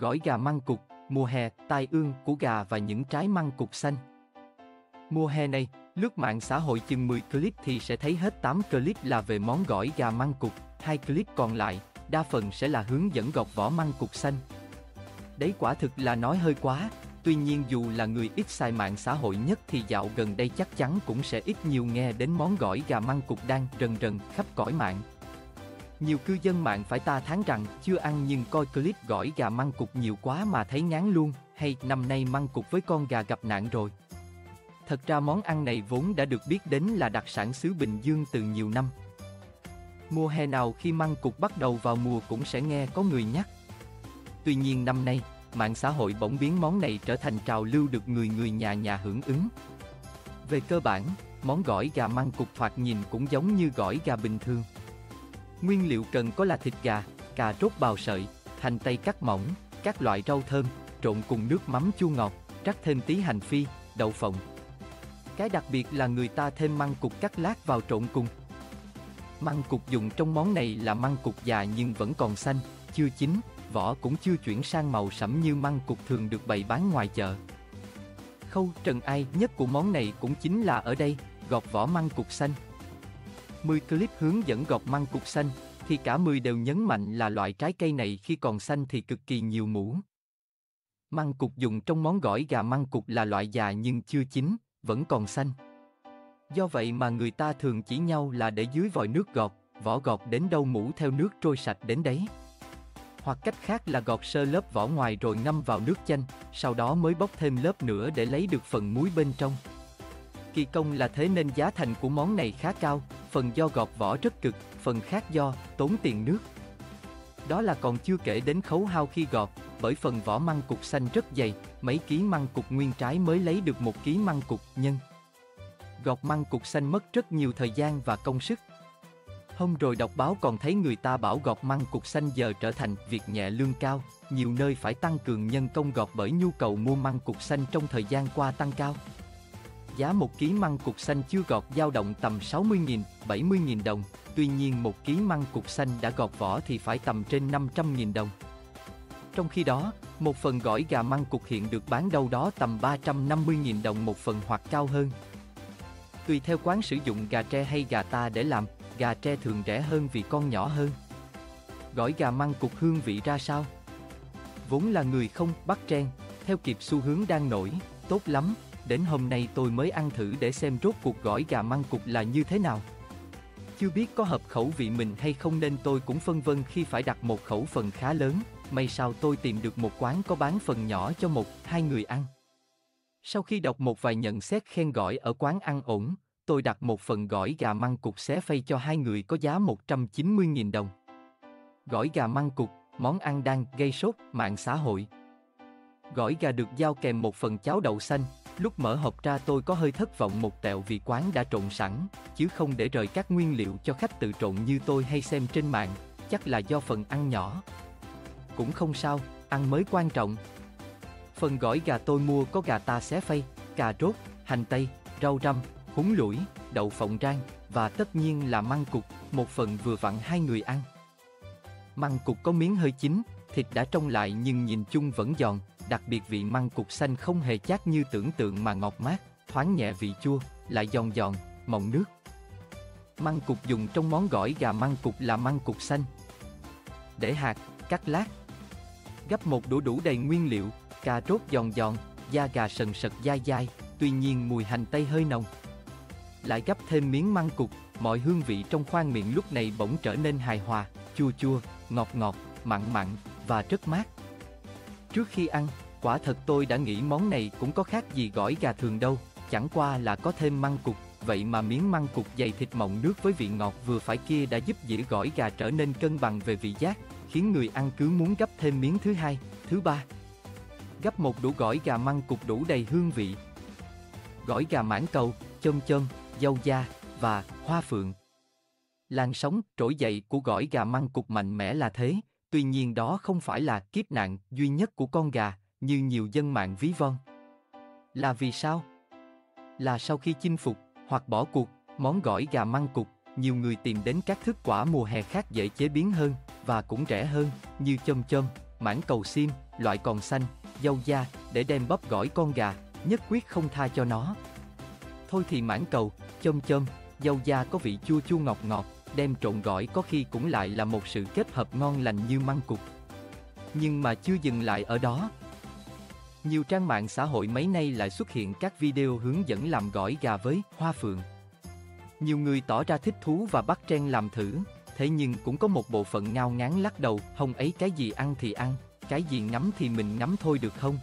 Gỏi gà măng cụt, mùa hè, tai ương, củ gà và những trái măng cụt xanh. Mùa hè này, lướt mạng xã hội chừng 10 clip thì sẽ thấy hết 8 clip là về món gỏi gà măng cụt, 2 clip còn lại, đa phần sẽ là hướng dẫn gọt vỏ măng cụt xanh. Đấy quả thực là nói hơi quá, tuy nhiên dù là người ít xài mạng xã hội nhất thì dạo gần đây chắc chắn cũng sẽ ít nhiều nghe đến món gỏi gà măng cụt đang rần rần khắp cõi mạng. Nhiều cư dân mạng phải ta thán rằng chưa ăn nhưng coi clip gỏi gà măng cụt nhiều quá mà thấy ngán luôn, hay năm nay măng cụt với con gà gặp nạn rồi. Thật ra món ăn này vốn đã được biết đến là đặc sản xứ Bình Dương từ nhiều năm. Mùa hè nào khi măng cụt bắt đầu vào mùa cũng sẽ nghe có người nhắc. Tuy nhiên năm nay, mạng xã hội bỗng biến món này trở thành trào lưu được người nhà hưởng ứng. Về cơ bản, món gỏi gà măng cụt thoạt nhìn cũng giống như gỏi gà bình thường. Nguyên liệu cần có là thịt gà, cà rốt bào sợi, hành tây cắt mỏng, các loại rau thơm, trộn cùng nước mắm chua ngọt, rắc thêm tí hành phi, đậu phộng. Cái đặc biệt là người ta thêm măng cụt cắt lát vào trộn cùng. Măng cụt dùng trong món này là măng cụt già nhưng vẫn còn xanh, chưa chín, vỏ cũng chưa chuyển sang màu sẫm như măng cụt thường được bày bán ngoài chợ. Khâu trần ai nhất của món này cũng chính là ở đây, gọt vỏ măng cụt xanh. 10 clip hướng dẫn gọt măng cụt xanh, thì cả 10 đều nhấn mạnh là loại trái cây này khi còn xanh thì cực kỳ nhiều mủ. Măng cụt dùng trong món gỏi gà măng cụt là loại già nhưng chưa chín, vẫn còn xanh. Do vậy mà người ta thường chỉ nhau là để dưới vòi nước gọt, vỏ gọt đến đâu mủ theo nước trôi sạch đến đấy. Hoặc cách khác là gọt sơ lớp vỏ ngoài rồi ngâm vào nước chanh, sau đó mới bóc thêm lớp nữa để lấy được phần muối bên trong. Kỳ công là thế nên giá thành của món này khá cao, phần do gọt vỏ rất cực, phần khác do tốn tiền nước. Đó là còn chưa kể đến khấu hao khi gọt, bởi phần vỏ măng cụt xanh rất dày, mấy ký măng cụt nguyên trái mới lấy được 1 ký măng cụt nhân. Gọt măng cụt xanh mất rất nhiều thời gian và công sức. Hôm rồi đọc báo còn thấy người ta bảo gọt măng cụt xanh giờ trở thành việc nhẹ lương cao, nhiều nơi phải tăng cường nhân công gọt bởi nhu cầu mua măng cụt xanh trong thời gian qua tăng cao. Giá 1 kg măng cụt xanh chưa gọt dao động tầm 60.000, 70.000 đồng, tuy nhiên 1 kg măng cụt xanh đã gọt vỏ thì phải tầm trên 500.000 đồng. Trong khi đó, một phần gỏi gà măng cụt hiện được bán đâu đó tầm 350.000 đồng một phần hoặc cao hơn. Tùy theo quán sử dụng gà tre hay gà ta để làm, gà tre thường rẻ hơn vì con nhỏ hơn. Gỏi gà măng cụt hương vị ra sao? Vốn là người không bắt trend, theo kịp xu hướng đang nổi, tốt lắm. Đến hôm nay tôi mới ăn thử để xem rốt cuộc gỏi gà măng cụt là như thế nào. Chưa biết có hợp khẩu vị mình hay không nên tôi cũng phân vân khi phải đặt một khẩu phần khá lớn. May sao tôi tìm được một quán có bán phần nhỏ cho 1-2 người ăn. Sau khi đọc một vài nhận xét khen gỏi ở quán ăn ổn, tôi đặt một phần gỏi gà măng cụt xé phay cho 2 người có giá 190.000 đồng. Gỏi gà măng cụt, món ăn đang gây sốt mạng xã hội. Gỏi gà được giao kèm một phần cháo đậu xanh. Lúc mở hộp ra tôi có hơi thất vọng một tẹo vì quán đã trộn sẵn, chứ không để rời các nguyên liệu cho khách tự trộn như tôi hay xem trên mạng, chắc là do phần ăn nhỏ. Cũng không sao, ăn mới quan trọng. Phần gỏi gà tôi mua có gà ta xé phay, cà rốt, hành tây, rau răm, húng lủi, đậu phộng rang và tất nhiên là măng cụt, một phần vừa vặn 2 người ăn. Măng cụt có miếng hơi chín, thịt đã trong lại nhưng nhìn chung vẫn giòn. Đặc biệt vị măng cụt xanh không hề chát như tưởng tượng mà ngọt mát, thoáng nhẹ vị chua, lại giòn giòn, mọng nước. Măng cụt dùng trong món gỏi gà măng cụt là măng cụt xanh. Để hạt, cắt lát. Gấp một đũa đủ đầy nguyên liệu, cà rốt giòn giòn, da gà sần sật dai dai, tuy nhiên mùi hành tây hơi nồng. Lại gấp thêm miếng măng cụt, mọi hương vị trong khoang miệng lúc này bỗng trở nên hài hòa, chua chua, ngọt ngọt, mặn mặn và rất mát. Trước khi ăn, quả thật tôi đã nghĩ món này cũng có khác gì gỏi gà thường đâu, chẳng qua là có thêm măng cụt, vậy mà miếng măng cụt dày thịt mọng nước với vị ngọt vừa phải kia đã giúp dĩa gỏi gà trở nên cân bằng về vị giác, khiến người ăn cứ muốn gấp thêm miếng thứ hai, thứ ba. Gấp một đũa gỏi gà măng cụt đủ đầy hương vị. Gỏi gà mãng cầu, chôm chôm, dâu da và hoa phượng. Làn sóng trỗi dậy của gỏi gà măng cụt mạnh mẽ là thế. Tuy nhiên đó không phải là kiếp nạn duy nhất của con gà, như nhiều dân mạng ví von. Là vì sao? Là sau khi chinh phục, hoặc bỏ cuộc, món gỏi gà măng cụt, nhiều người tìm đến các thức quả mùa hè khác dễ chế biến hơn, và cũng rẻ hơn, như chôm chôm, mãng cầu sim, loại còn xanh, dâu da, để đem bóp gỏi con gà, nhất quyết không tha cho nó. Thôi thì mãng cầu, chôm chôm, dâu da có vị chua chua ngọt ngọt, đem trộn gỏi có khi cũng lại là một sự kết hợp ngon lành như măng cục. Nhưng mà chưa dừng lại ở đó. Nhiều trang mạng xã hội mấy nay lại xuất hiện các video hướng dẫn làm gỏi gà với hoa phượng. Nhiều người tỏ ra thích thú và bắt trend làm thử, thế nhưng cũng có một bộ phận ngao ngán lắc đầu, hông ấy cái gì ăn thì ăn, cái gì ngắm thì mình ngắm thôi được không?